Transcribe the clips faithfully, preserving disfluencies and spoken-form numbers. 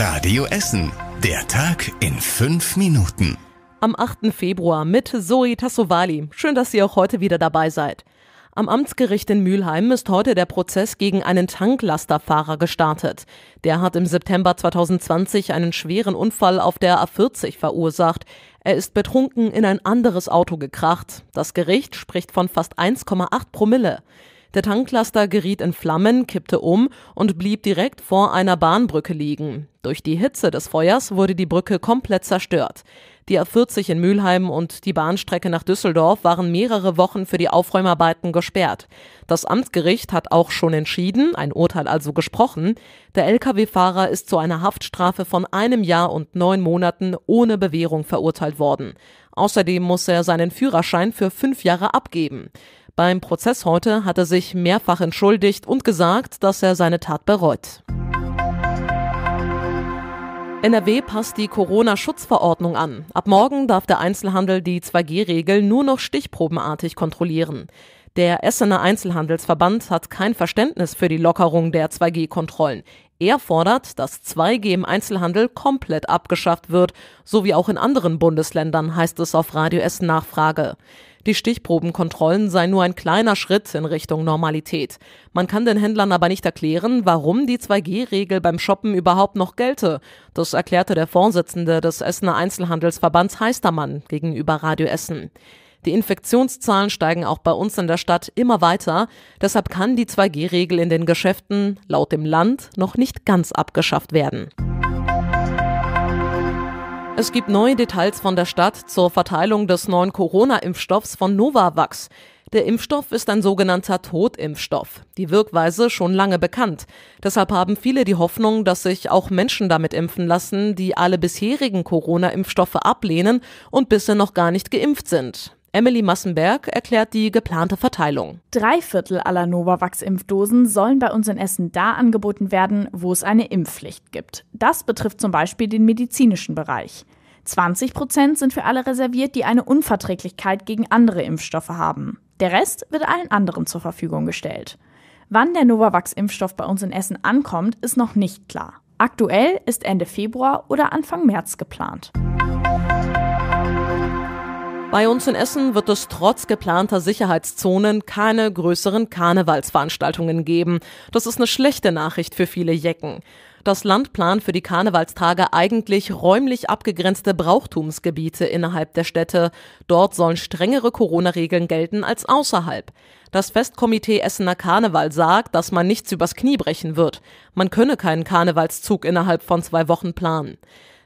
Radio Essen, der Tag in fünf Minuten. Am achten Februar mit Zoe Tassovali. Schön, dass ihr auch heute wieder dabei seid. Am Amtsgericht in Mülheim ist heute der Prozess gegen einen Tanklasterfahrer gestartet. Der hat im September zwanzig zwanzig einen schweren Unfall auf der A vierzig verursacht. Er ist betrunken in ein anderes Auto gekracht. Das Gericht spricht von fast eins Komma acht Promille. Der Tanklaster geriet in Flammen, kippte um und blieb direkt vor einer Bahnbrücke liegen. Durch die Hitze des Feuers wurde die Brücke komplett zerstört. Die A vierzig in Mülheim und die Bahnstrecke nach Düsseldorf waren mehrere Wochen für die Aufräumarbeiten gesperrt. Das Amtsgericht hat auch schon entschieden, ein Urteil also gesprochen. Der L K W-Fahrer ist zu einer Haftstrafe von einem Jahr und neun Monaten ohne Bewährung verurteilt worden. Außerdem muss er seinen Führerschein für fünf Jahre abgeben. Beim Prozess heute hat er sich mehrfach entschuldigt und gesagt, dass er seine Tat bereut. N R W passt die Corona-Schutzverordnung an. Ab morgen darf der Einzelhandel die zwei G Regel nur noch stichprobenartig kontrollieren. Der Essener Einzelhandelsverband hat kein Verständnis für die Lockerung der zwei G Kontrollen. Er fordert, dass zwei G im Einzelhandel komplett abgeschafft wird, so wie auch in anderen Bundesländern, heißt es auf Radio Essen Nachfrage. Die Stichprobenkontrollen seien nur ein kleiner Schritt in Richtung Normalität. Man kann den Händlern aber nicht erklären, warum die zwei G Regel beim Shoppen überhaupt noch gelte. Das erklärte der Vorsitzende des Essener Einzelhandelsverbands Heistermann gegenüber Radio Essen. Die Infektionszahlen steigen auch bei uns in der Stadt immer weiter. Deshalb kann die zwei G Regel in den Geschäften laut dem Land noch nicht ganz abgeschafft werden. Es gibt neue Details von der Stadt zur Verteilung des neuen Corona-Impfstoffs von Novavax. Der Impfstoff ist ein sogenannter Totimpfstoff, die Wirkweise schon lange bekannt. Deshalb haben viele die Hoffnung, dass sich auch Menschen damit impfen lassen, die alle bisherigen Corona-Impfstoffe ablehnen und bisher noch gar nicht geimpft sind. Emily Massenberg erklärt die geplante Verteilung. Drei Viertel aller Novavax-Impfdosen sollen bei uns in Essen da angeboten werden, wo es eine Impfpflicht gibt. Das betrifft zum Beispiel den medizinischen Bereich. zwanzig Prozent sind für alle reserviert, die eine Unverträglichkeit gegen andere Impfstoffe haben. Der Rest wird allen anderen zur Verfügung gestellt. Wann der Novavax-Impfstoff bei uns in Essen ankommt, ist noch nicht klar. Aktuell ist Ende Februar oder Anfang März geplant. Bei uns in Essen wird es trotz geplanter Sicherheitszonen keine größeren Karnevalsveranstaltungen geben. Das ist eine schlechte Nachricht für viele Jecken. Das Land plant für die Karnevalstage eigentlich räumlich abgegrenzte Brauchtumsgebiete innerhalb der Städte. Dort sollen strengere Corona-Regeln gelten als außerhalb. Das Festkomitee Essener Karneval sagt, dass man nichts übers Knie brechen wird. Man könne keinen Karnevalszug innerhalb von zwei Wochen planen.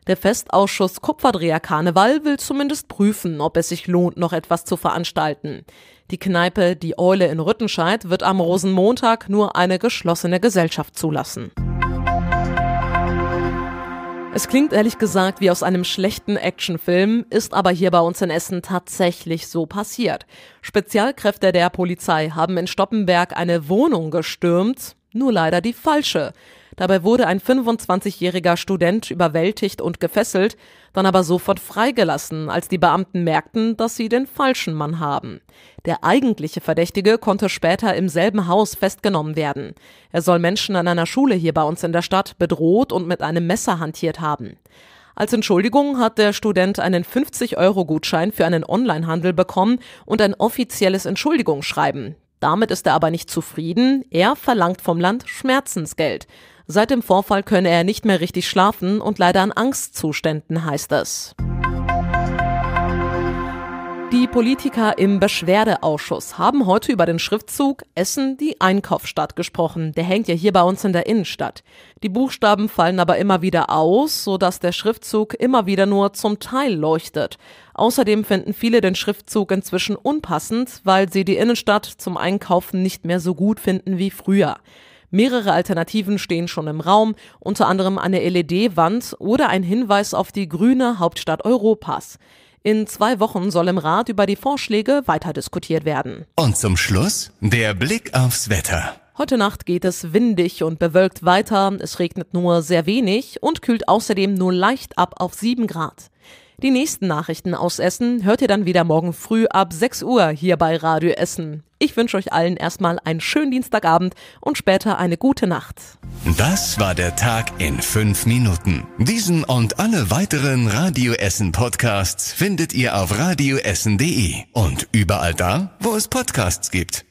Der Festausschuss Kupferdreh Karneval will zumindest prüfen, ob es sich lohnt, noch etwas zu veranstalten. Die Kneipe Die Eule in Rüttenscheid wird am Rosenmontag nur eine geschlossene Gesellschaft zulassen. Es klingt ehrlich gesagt wie aus einem schlechten Actionfilm, ist aber hier bei uns in Essen tatsächlich so passiert. Spezialkräfte der Polizei haben in Stoppenberg eine Wohnung gestürmt, nur leider die falsche. Dabei wurde ein fünfundzwanzigjähriger Student überwältigt und gefesselt, dann aber sofort freigelassen, als die Beamten merkten, dass sie den falschen Mann haben. Der eigentliche Verdächtige konnte später im selben Haus festgenommen werden. Er soll Menschen an einer Schule hier bei uns in der Stadt bedroht und mit einem Messer hantiert haben. Als Entschuldigung hat der Student einen fünfzig Euro Gutschein für einen Onlinehandel bekommen und ein offizielles Entschuldigungsschreiben. Damit ist er aber nicht zufrieden. Er verlangt vom Land Schmerzensgeld. Seit dem Vorfall könne er nicht mehr richtig schlafen und leider an Angstzuständen, heißt es. Die Politiker im Beschwerdeausschuss haben heute über den Schriftzug Essen die Einkaufsstadt gesprochen. Der hängt ja hier bei uns in der Innenstadt. Die Buchstaben fallen aber immer wieder aus, sodass der Schriftzug immer wieder nur zum Teil leuchtet. Außerdem finden viele den Schriftzug inzwischen unpassend, weil sie die Innenstadt zum Einkaufen nicht mehr so gut finden wie früher. Mehrere Alternativen stehen schon im Raum, unter anderem eine L E D-Wand oder ein Hinweis auf die grüne Hauptstadt Europas. In zwei Wochen soll im Rat über die Vorschläge weiter diskutiert werden. Und zum Schluss der Blick aufs Wetter. Heute Nacht geht es windig und bewölkt weiter, es regnet nur sehr wenig und kühlt außerdem nur leicht ab auf sieben Grad. Die nächsten Nachrichten aus Essen hört ihr dann wieder morgen früh ab sechs Uhr hier bei Radio Essen. Ich wünsche euch allen erstmal einen schönen Dienstagabend und später eine gute Nacht. Das war der Tag in fünf Minuten. Diesen und alle weiteren Radio Essen Podcasts findet ihr auf radio essen punkt de und überall da, wo es Podcasts gibt.